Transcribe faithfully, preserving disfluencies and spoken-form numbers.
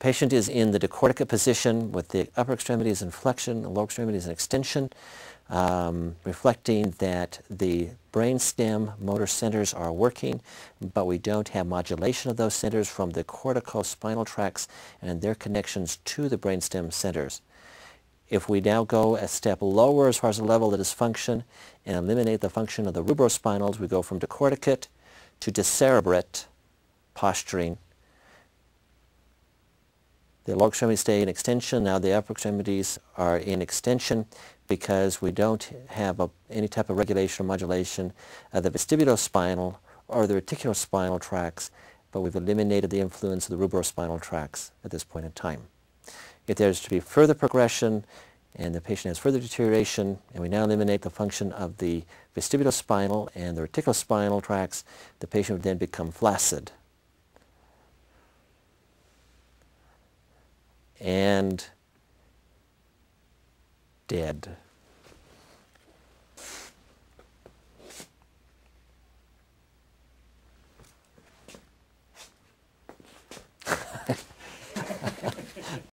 Patient is in the decorticate position with the upper extremities in flexion, the lower extremities in extension, um, reflecting that the brainstem motor centers are working, but we don't have modulation of those centers from the corticospinal tracts and their connections to the brainstem centers. If we now go a step lower as far as the level of dysfunction and eliminate the function of the rubrospinals, we go from decorticate to decerebrate posturing. The lower extremities stay in extension. Now the upper extremities are in extension because we don't have a, any type of regulation or modulation of the vestibulospinal or the reticulospinal tracts, but we've eliminated the influence of the rubrospinal tracts at this point in time. If there's to be further progression and the patient has further deterioration and we now eliminate the function of the vestibulospinal and the reticulospinal tracts, the patient would then become flaccid. And dead.